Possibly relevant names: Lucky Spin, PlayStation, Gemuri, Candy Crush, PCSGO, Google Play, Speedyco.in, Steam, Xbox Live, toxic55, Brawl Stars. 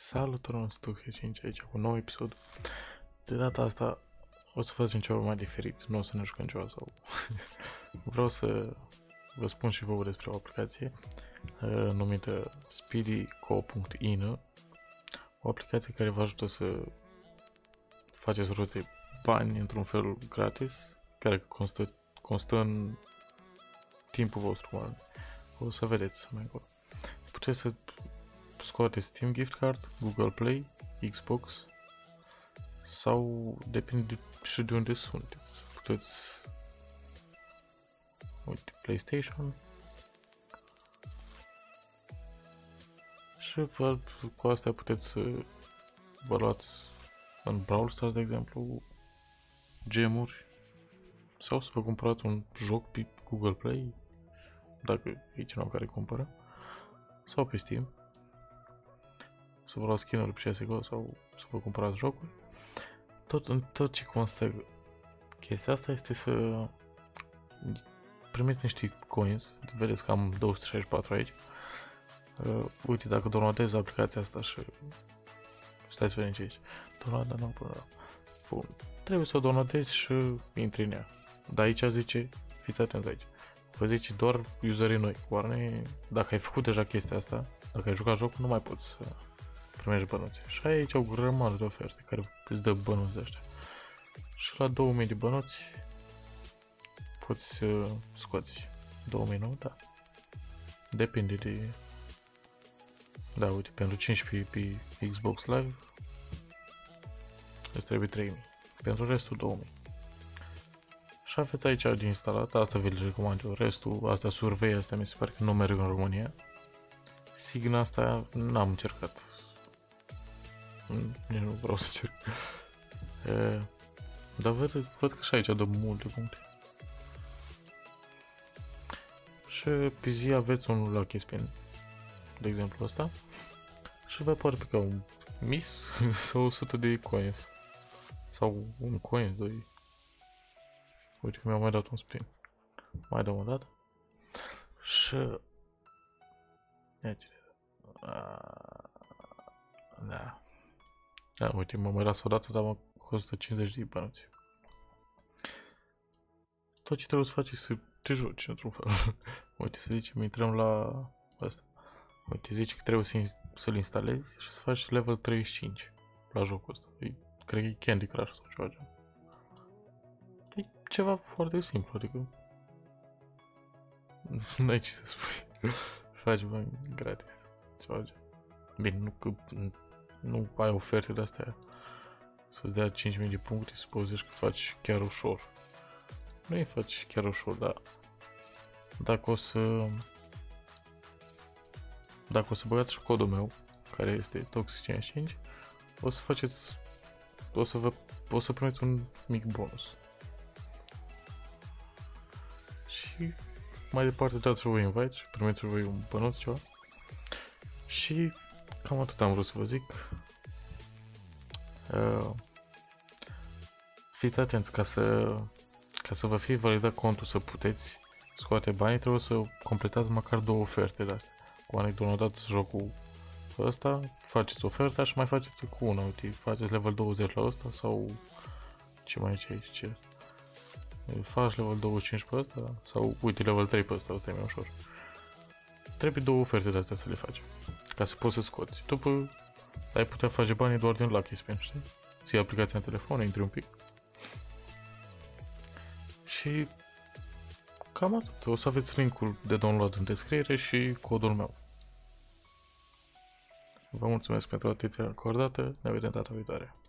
Salutăm, toxic55 aici cu un nou episod. De data asta o să facem ceva mai diferit, nu o să ne jucăm ceva sau... Vreau să vă spun și vouă despre o aplicație numită Speedyco.in, o aplicație care vă ajută să faceți rost de bani într-un fel gratis, care constă în timpul vostru, mă rog. O să vedeți mai acolo. Puteți să scoate Steam gift card, Google Play, Xbox sau depinde și de unde sunteți. Puteți, uite, PlayStation și cu astea puteți să vă luați în Brawl Stars, de exemplu, gemuri sau să vă cumpărați un joc pe Google Play, dacă e cineva care cumpără, sau pe Steam. Să vă luați skin-uri pe PCSGO sau să vă cumpărați jocul. Tot ce constă chestia asta este să primiți niște coins. Vedeți că am 264 aici. Uite, dacă downloadez aplicația asta și... Stai să vedem ce aici. Download, nu, până la... Trebuie să o downloadezi și intri în ea. Dar aici zice, fiți atenți aici. Vă zice doar userii noi. Oare dacă ai făcut deja chestia asta, dacă ai jucat jocul, nu mai poți să... primești bănuțe. Și aici au grămadă de oferte care îți dă bănuți de ăștia. Și la 2000 de bănuți poți să scoți 2009, da. Depinde de... Da, uite, pentru 15 pe Xbox Live îți trebuie 3000. Pentru restul 2000. Și aveți aici de instalat, asta vi-l recomand eu. Restul, astea survei, astea mi se pare că nu merg în România. Signa asta n-am încercat. Nici nu vreau să încerc. Dar văd că și aici dă multe puncte. Și pe zi aveți un Lucky Spin, de exemplu ăsta, și vă apare pe ca un miss sau 100 de coins. Sau un coin, doi. Uite că mi-au mai dat un spin. Mai dăm o dată. Și... Aici. Da. Da, uite, mă mai las o dată, dar mă costă 50 de bănuți. Tot ce trebuie să faci e să te joci, într-un fel. Uite, să zicem, intrăm la asta. Uite, zici că trebuie să-l instalezi și să faci level 35 la jocul ăsta. Cred că e Candy Crush sau ceva genul. E ceva foarte simplu, adică... N-ai ce să spui. Faci bani gratis, ceva genul. Bine, nu că... Nu ai oferte de astea să-ți dea 5000 de puncte, să poți zici că faci chiar ușor. Nu îi faci chiar ușor, dar dacă o să băgați și codul meu, care este toxic55, o să faceți o să primeți un mic bonus. Și mai departe dați și voi invite, primeți și voi un bănuț ceva. Și cam atât am vrut să vă zic. Fiți atenți, ca să vă fie validat contul să puteți scoate banii, trebuie să completați măcar două oferte de astea. Cu anii downloadați jocul ăsta, faceți oferta și mai faceți cu una, uite, faceți level 20 la ăsta sau ce mai e aici, ce? Faci level 25 pe ăsta sau uite level 3 pe ăsta, ăsta e mai ușor. Trebuie două oferte de astea să le faci, ca să poți să scoți. După ai putea face banii doar din Lucky Spin, știi? Ții aplicația în telefon, intri un pic. Și cam atât. O să aveți link-ul de download în descriere și codul meu. Vă mulțumesc pentru atenția acordată. Ne vedem data viitoare.